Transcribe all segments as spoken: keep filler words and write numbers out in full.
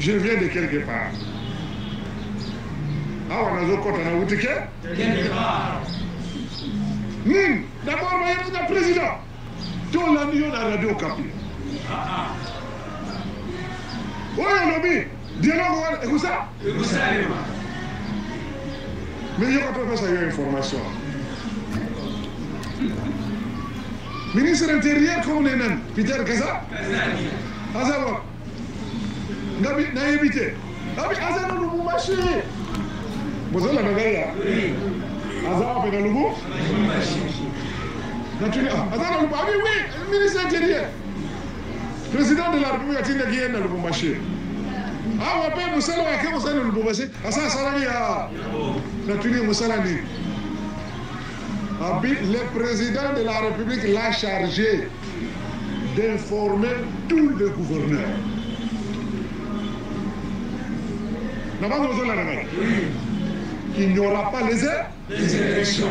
Je viens de quelque part. Ah, on a le compte à la boutique. Quelque part. D'abord, on a le président. Tout la nuit, on a radio Capi. Ah ah. Ouais, on a mis. Dialogue, écoute ça. Écoute ça, mais il y a pas de information. Ministre intérieur, comme on est même, Peter Kazadi. Azali. N'a évité. Azali, nous vous marchez. Vous avez la médaille. Azali, vous avez le mot. Azali, vous avez oui, ministre intérieur. Président de la République, il y a qui est le bon marché. Ah, on appelle Moussala, à qui on s'en est le bon marché. Ah, ça, ça, là, il y a. Naturellement, Moussala, dit. Le président de la République l'a chargé d'informer tout le gouverneur. Il n'y aura pas les élections.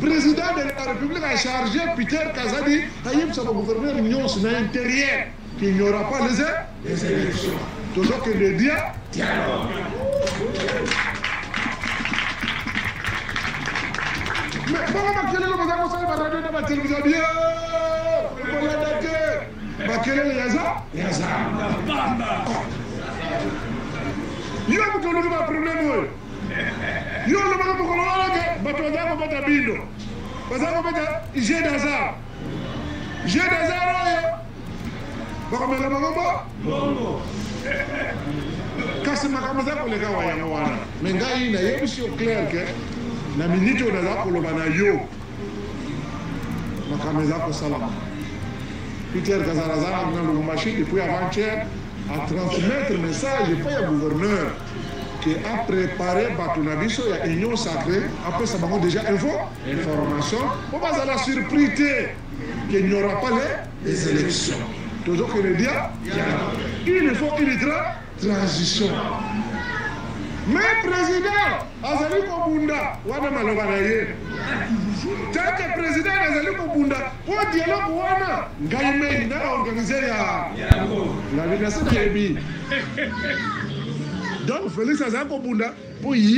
Président de la République a chargé Peter Kazadi, Taïm, c'est le gouverneur Union, c'est l'intérieur, qu'il n'y aura pas les élections. Toujours que le diable. Mais comment ma quelle est le madame Saïd Baradou de ma télévision bien? Voilà d'accord. Ma quelle est le Yaza? Yaza. Il y a beaucoup de problèmes. Il y a beaucoup de problèmes. Parce que j'ai des arts. J'ai des arts. Bon, mais le moment, bon. Quand c'est ma caméra pour les gars, mais il y a une question claire que la minute on a pour le banayo. Ma caméra pour Salam. Peter Kazaraza a mis le machine et puis avant-hier à transmettre le message et pas au gouverneur qui a préparé Batunabiso, il y a une union sacrée. Après, ça m'a déjà info, information. On va à la surprise qu'il n'y aura pas les élections. Toujours que le diable, il faut qu'il y ait transition. Mais président Azali Kobunda, Wana Malovanaye, tant que président Azali Kobunda, au dialogue Wana, Gaïme, il a organisé la négociation de donc, Félix Azali Kobunda, pour y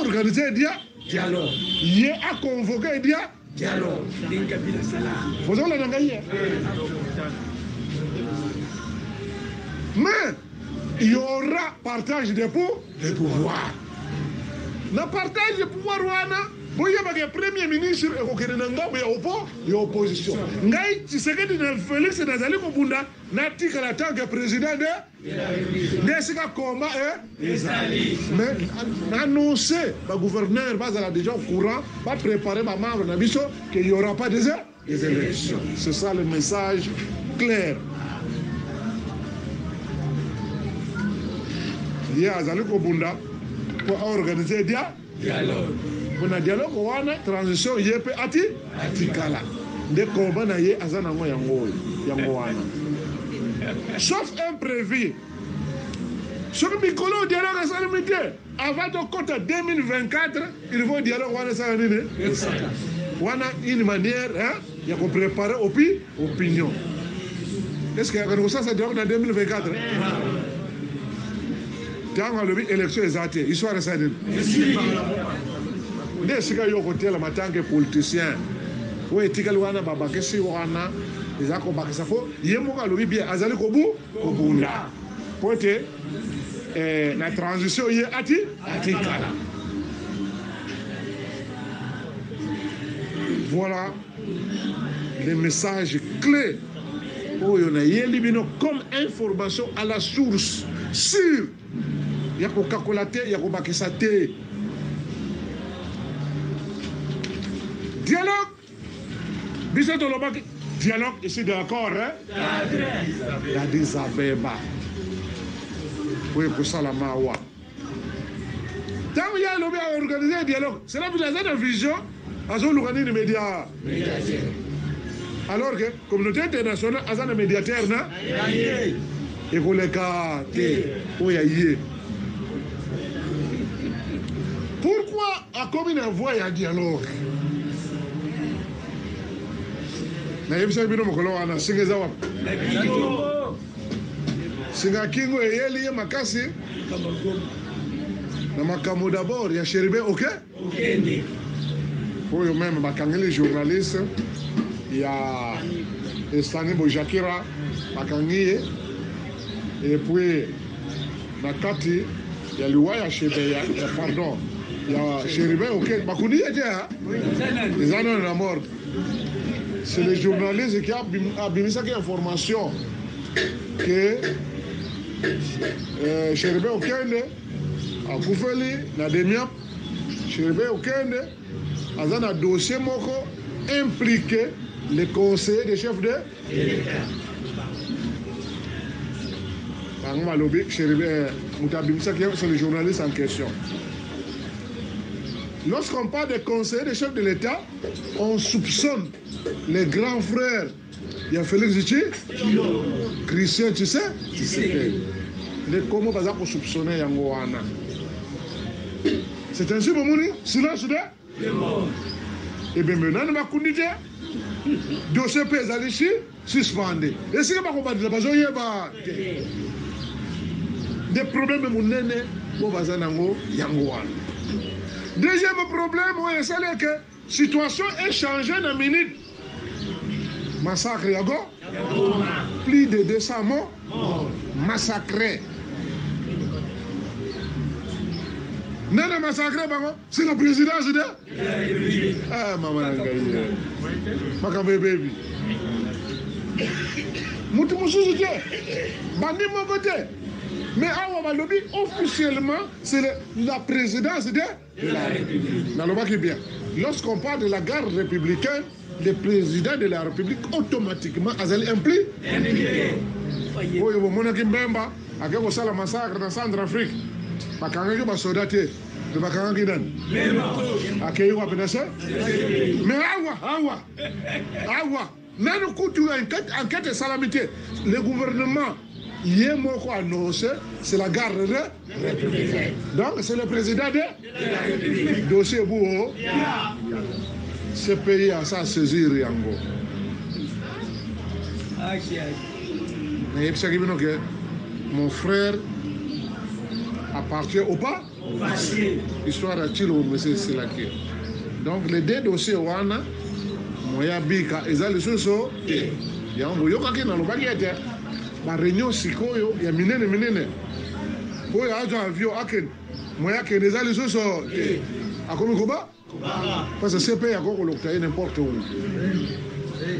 organiser un dialogue. Y a convoqué un dialogue. Faisons la nangaïe. Mais, il y aura partage de pouvoir. Le partage de pouvoir, il y a un premier ministre et une opposition. Si c'est que Félix Azali Kobunda, il y a un tant que président de. N'est-ce qu'à combat, hein? Les alliés. Mais annoncer, le gouverneur va déjà au courant, va préparer ma membre de la mission qu'il n'y aura pas des élections. C'est ça le message clair. Il y a Azali Kobunda pour organiser des dialogues. On a dialogue, on a transition, il y a des combats, des combats, il y a des combats. Sauf imprévu. Ce que Mikolo dialogue à Salimité, avant de compter deux mille vingt-quatre, ils vont dialogue à Salimité. On a une manière, hein, il faut préparer l'opinion. Est-ce qu'il y a ça, ça dialogue en deux mille vingt-quatre? Dans l'élection exacte, ils sont à Salimité. Dès ce qu'il y a au côté, en tant que politicien, oui, Tikalouana, Babakessi, Ouana. Les accompagnants, ça faut. Il y a beaucoup de bien. Azali Kobunda. Pointe. La transition il y a ati. Ati kala. Voilà les messages clés. Oh, il y en a. Il y a comme information à la source sûre. Il y a pour cacolaté, il y a pour bakisaté. Dialogue. Bisous de l'obaki. Dialogue ici d'accord, hein? La désabéba. Oui, pour ça, la mawa. Tant qu'il y a l'objet à organiser un dialogue, c'est la vision azolukani ni média. Alors que communauté internationale azan le médiateur na. Et qu'on les carte. Oyaye. Pourquoi a commis une voie à dialogue? Naibisa bino mokolo ana singeza wa. Singa kingo eyeli makasi. Na makambo d'abord ya Chérubin Okende. Pour eux-mêmes, les journalistes, il y a Estani Bojakira, Bakangi, et puis Nakati, il y a Louaya Chébé, pardon, il y a Chérubin Okende. Bakouni est déjà, les années de la mort. C'est les journalistes qui ont abîmé cette information que Chérubin Okende, à Koufeli, Nademiap, Chérubin Okende, dans un dossier moko impliqué les conseillers des chefs de l'État. Par exemple, Chérubin Moutabimsa qui sont les journalistes en question. Lorsqu'on parle des conseillers des chefs de l'État, on soupçonne les grands frères. Il y a Félix Tshilombo, Christian, tu sais, tu sais. Les Comos, par exemple, on soupçonnait Yangoana. C'est ainsi, Bomouni, silence de. Et bien maintenant, nous avons dit dossier paysan ici, suspendu. Et si nous avons combattu, nous avons des problèmes qui sont basés dans Yangoan. Deuxième problème, c'est que la situation est changée dans une minute. Massacre Yago, plus de deux cents morts massacrés. Non, non, massacré, c'est la présidence de la République. Ah, maman, maman, bébé. Moutou Moussou, je dis, bandit mon côté. Mais à Wabalobi, officiellement, c'est la présidence de la République. Naloba qui est bien. Lorsqu'on parle de la garde républicaine, le président de la République, automatiquement, Azali implique. Oui, vous m'en avez dit, Mbemba, à quel moment le massacre dans Centrafrique. Bakangaki ba sodate, de bakangaki dan. Akeyo wa penasa? Mais awa, awa, awa. Même quand tu as une enquête de salamité, le gouvernement y est moko annoncé, c'est la garde républicaine. Donc c'est le président de. Dossier bouo. Ce pays a ça saisir yango. Mais il faut savoir que mon frère appartient au pas, histoire à Tshilombo, monsieur Silaki. Donc les deux dossiers wana, moya bika, ezali soso, yango yoka kina lobaki ete, ba réunion sikoyo ya minene minene, oya ajo avio aken, moya ken ezali soso, akomi koba, parce que ce pays a koko loktaye n'importe où.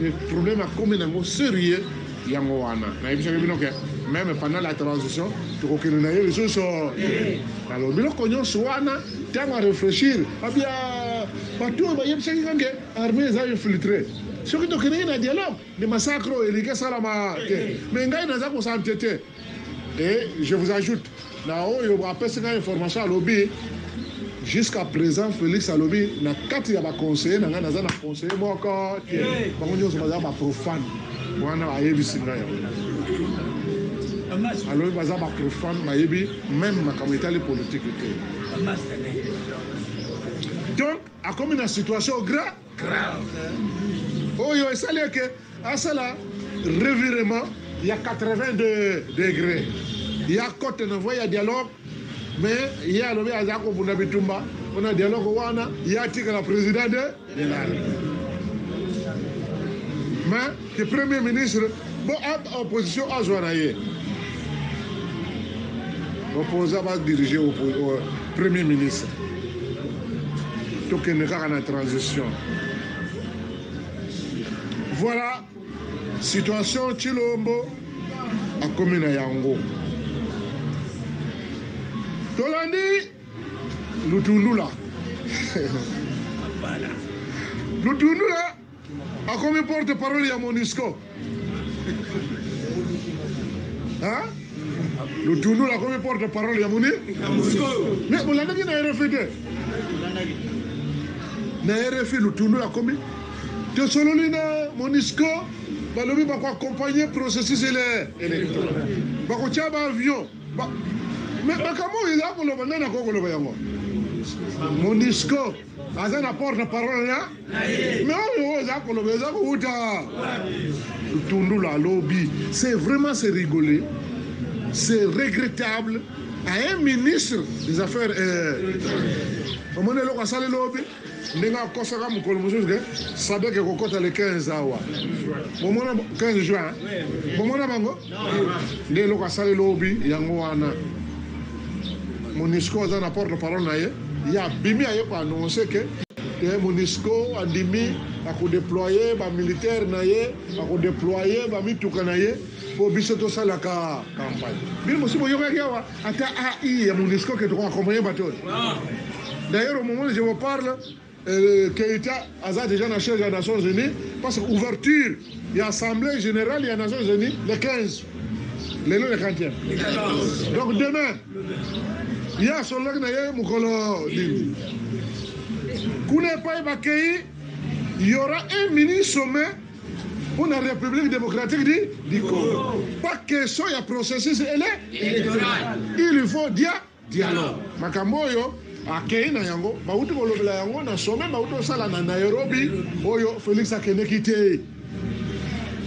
Le problème a komi nango sérieux yango wana, na ibisha kibinoke. Même pendant la transition, tu crois que nous n'ayons les choses. Alors, nous connaissons Souana, tu as à réfléchir. Partout, il y a des armées infiltrées. Ce qui est un dialogue, des massacres, il y a des salama. Mais il y a des gens qui s'entêtent. Et je vous ajoute, je vous rappelle cette information à l'O B I. Jusqu'à présent, Félix Alobi n'a quatre conseillers, n'a pas conseillé, moi encore. Par contre, nous sommes profanes. Nous sommes profanes. Alors, il y a des profanes, même ma communauté politique. Donc, à comme une situation grave. Oh, il y a ça que à cela, revirement, il y a quatre-vingt-deux degrés. Il y a côte il y a dialogue, mais il y a le Azako Bunabitumba, on a dialogue au Wana, il y a le président de la République. Mais le premier ministre, bon, opposition à Zouanaïe. L'opposant va diriger au premier ministre. Donc, il n'y a qu'à la transition. Voilà, situation Tshilombo à commune à Yango. Tolandi, Lutunula. Lutunula, à combien porte-parole il y a MONUSCO? Hein? Le tournoi là comme porte-parole Yamouni. Mais on l'a dit qu'il a refusé. na R F I lutundu ya komi te sololi na MONUSCO balobi bako accompagner processus ele électoral bako chaba avion mais bakamo ila ko loba na ko ko loba yango MONUSCO azana porte parole na mais on oza ko loba za ko uta lutundu la lobby c'est vraiment c'est rigoler c'est regrettable à un ministre des affaires comment est-ce qu'on s'allait l'obé n'enga kosaka mukolo musuke sabeke kokota le quinze awa bomona quinze juin bomona bango de loka sale lobi yango wana MONUSCO azana porte parole na ye ya bimi ayo ko annoncer que MONUSCO andimi ako déployer ba militaire na ye ako déployer ba mituka na ye pour biso to sala ka campagne bien monsieur boyoka yawa ata A I ya MONUSCO que to accompagner bateau. D'ailleurs, au moment où je vous parle, euh, Keïta a déjà la chaise des Nations Unies, parce qu'ouverture, il y a Assemblée Générale, il y a Nations Unies, le quinze, le quatrième. Donc demain, il y a son lac d'ailleurs, Moukolo Dindi. Il y aura un mini-sommet pour la République démocratique du Congo. Pas question, il y a processus électoral. Il faut dire dialogue. Makamboyo. Akei na yango bauti kolobela yango na sommet bauti sala na Nairobi oyo Félix Okende kite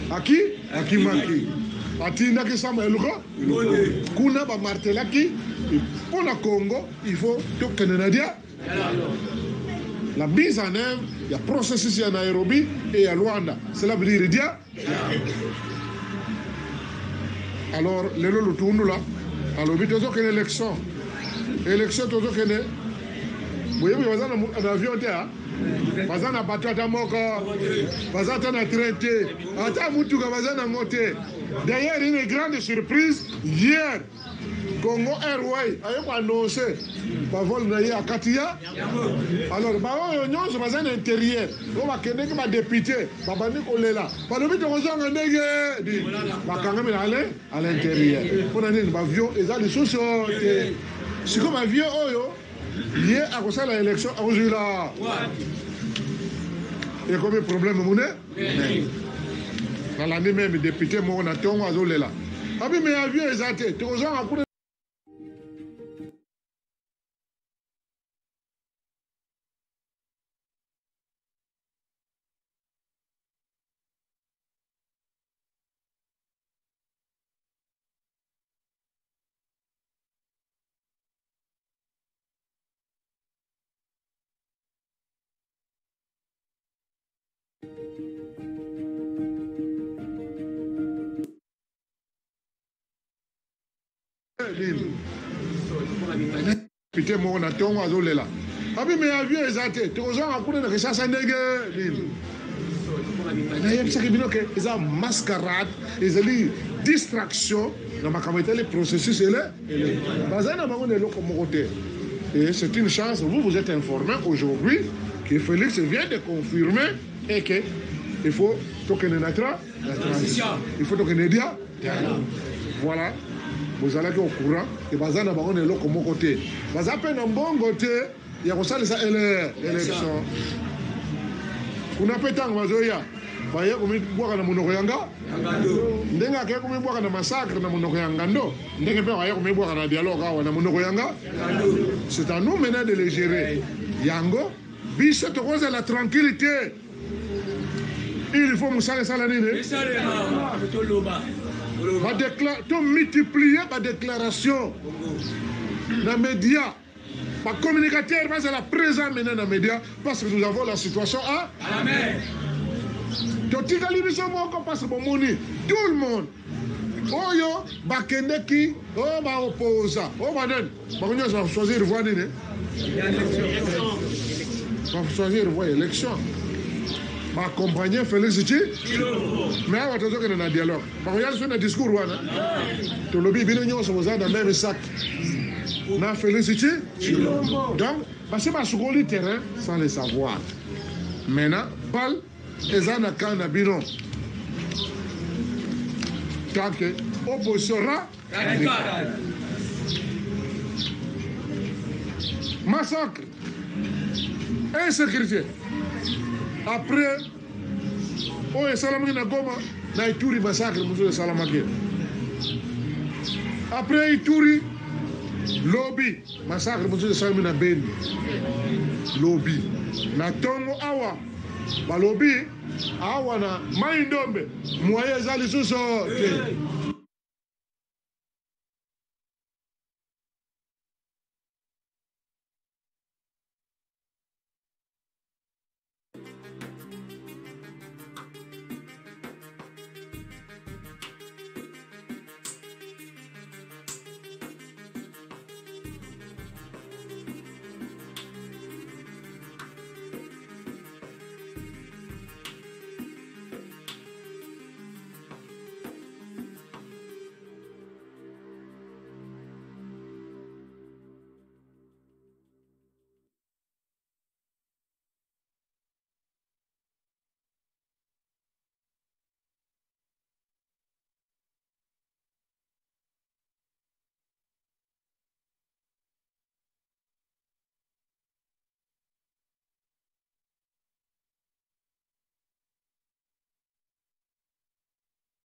aki aki maki atina ki sama eluka kuna ba martela ki pour le Congo il faut to Canada la mise en œuvre il y a processus à Nairobi et à Luanda cela veut dire dia alors le lolo tundu la alors bitozo que l'élection élection tozo kene boye boye bazana na avion te a bazana batata moko bazata na traité ata mutu ka bazana ngote d'ailleurs une grande surprise hier Congo Airways ayoko annoncé ba vol na ye a Katia alors ba oyo nyonso bazana intérieur o bakende ke ba député babandi kolela balobi tokozonga ndenge di bakangami na ale à l'intérieur pona nini ba avion ezali soso te. C'est comme un vieux Oyo, hier à cause de l'élection, à cause de la. Il y a combien de problèmes, mon nez ? Dans l'année même, les députés, mon attend, on a zolé là. Ah oui, mais un vieux est athée. Tu ressens un coup de. Putain, mon attend, on a là. Ah oui, mais un vieux est athée. Tu ressens un coup de la chasse à Nègre. Ils ont mascarade, ils ont distraction dans ma caméra, les processus, et là, et c'est une chance, vous vous êtes informé aujourd'hui que Félix vient de confirmer et que il faut toquer la transition, il faut toquer les médias. Voilà, vous allez être au courant et vous allez avoir un bon côté. Vous avez un bon côté, il y a une élection. Vous n'avez pas de temps, vous voyez comme vous avez un monoyanga, vous avez un massacre, vous avez un vous avez un dialogue, vous avez un. C'est à nous maintenant de les gérer. Yango, biso te cause la tranquillité. Il faut que ça les salariés. Tout multiplier par déclaration. Dans les médias, par communicateur, c'est la présence maintenant dans les médias parce que nous avons la situation à la mer. Tout le monde. Oyo, Bakendeki, oh ma opposa, oh madame, Bakonya va choisir voie d'une. Va choisir voie élection. Va accompagner Félix Tshilombo. Mais on va toujours qu'il y a un dialogue. Bakonya sur le discours ouana. Tout le bébé nous sommes dans le même sac. Na Félix Tshilombo. Donc, parce que ma seconde terrain sans le savoir. Maintenant, balle, ils en a quand un bilan. Tant que opposera radical. Massacre. insécurité. Après, on est salamé na Goma, na Ituri massacre, monsieur Salamake. Après Ituri, lobby massacre, monsieur Salamé na Beni. Lobby. Na Tongo Awa, ba lobby Awa na Maindombe, moyen zali sous